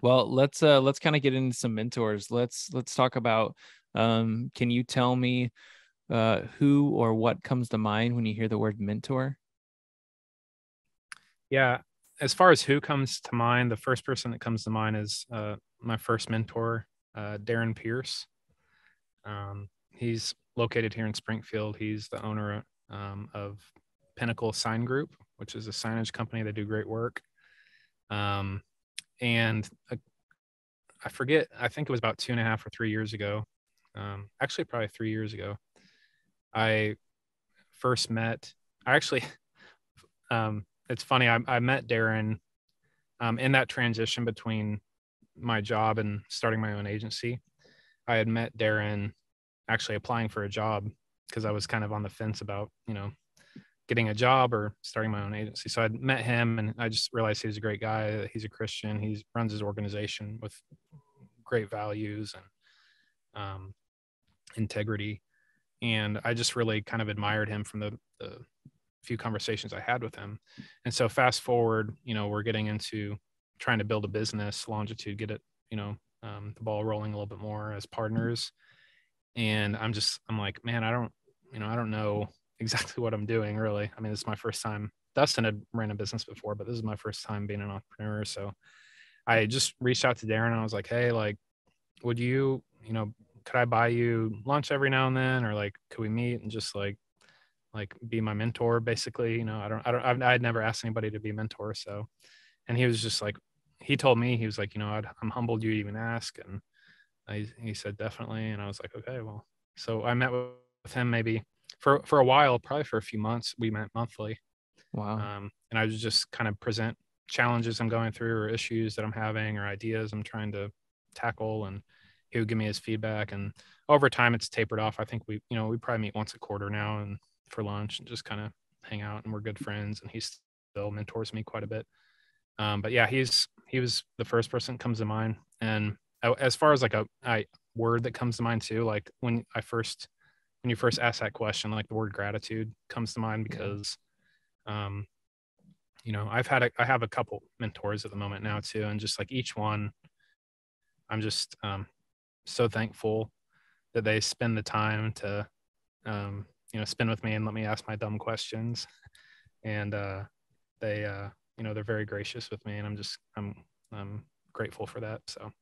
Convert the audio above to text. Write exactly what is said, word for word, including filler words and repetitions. Well, let's uh, let's kind of get into some mentors. Let's let's talk about. Um, can you tell me uh, who or what comes to mind when you hear the word mentor? Yeah, as far as who comes to mind, the first person that comes to mind is uh, my first mentor, uh, Darren Pierce. Um, he's located here in Springfield. He's the owner um, of Pinnacle Sign Group, which is a signage company that do great work. Um, and uh, I forget, I think it was about two and a half or three years ago. Um, actually, probably three years ago, I first met, I actually, um, it's funny, I, I met Darren um, in that transition between my job and starting my own agency. I had met Darren actually applying for a job because I was kind of on the fence about, you know, getting a job or starting my own agency. So I met him and I just realized he was a great guy. He's a Christian. He runs his organization with great values and um, integrity. And I just really kind of admired him from the, the few conversations I had with him. And so fast forward, you know, we're getting into trying to build a business, Longitude, get it, you know, um, the ball rolling a little bit more as partners. And I'm just, I'm like, man, I don't, you know, I don't know exactly what I'm doing, really. I mean, this is my first time. Dustin had ran a business before, but this is my first time being an entrepreneur. So I just reached out to Darren and I was like, hey, like, would you, you know, could I buy you lunch every now and then? Or like, could we meet and just like, like be my mentor, basically, you know, I don't, I don't, I've, I'd never asked anybody to be a mentor. So, and he was just like, he told me, he was like, you know, I'd, I'm humbled you even ask. And I, he said, definitely. And I was like, okay, well, so I met with him maybe for, for a while, probably for a few months, we met monthly. Wow. Um, and I was just kind of present challenges I'm going through or issues that I'm having or ideas I'm trying to tackle. And he would give me his feedback, and over time it's tapered off. I think we, you know, we probably meet once a quarter now and for lunch and just kind of hang out, and we're good friends, and he still mentors me quite a bit. Um, but yeah, he's, he was the first person that comes to mind. And as far as like a, a word that comes to mind too, like when I first, when you first asked that question, like the word gratitude comes to mind because, um, you know, I've had, a, I have a couple mentors at the moment now too. And just like each one, I'm just um, so thankful that they spend the time to, um, you know, spend with me and let me ask my dumb questions. And uh, they, uh, you know, they're very gracious with me, and I'm just, I'm, I'm grateful for that. So.